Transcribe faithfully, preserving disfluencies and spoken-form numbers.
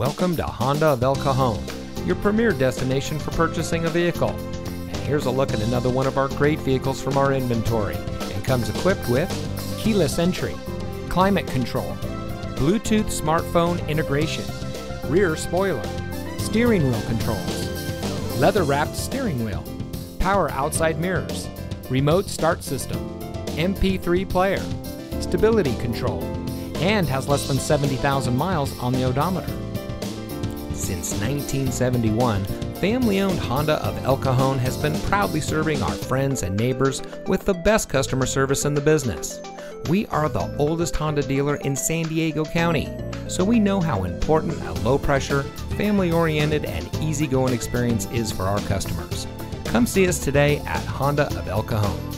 Welcome to Honda of El Cajon, your premier destination for purchasing a vehicle. And here's a look at another one of our great vehicles from our inventory. It comes equipped with keyless entry, climate control, Bluetooth smartphone integration, rear spoiler, steering wheel controls, leather-wrapped steering wheel, power outside mirrors, remote start system, M P three player, stability control, and has less than seventy thousand miles on the odometer. Since nineteen seventy-one, family-owned Honda of El Cajon has been proudly serving our friends and neighbors with the best customer service in the business. We are the oldest Honda dealer in San Diego County, so we know how important a low-pressure, family-oriented, and easygoing experience is for our customers. Come see us today at Honda of El Cajon.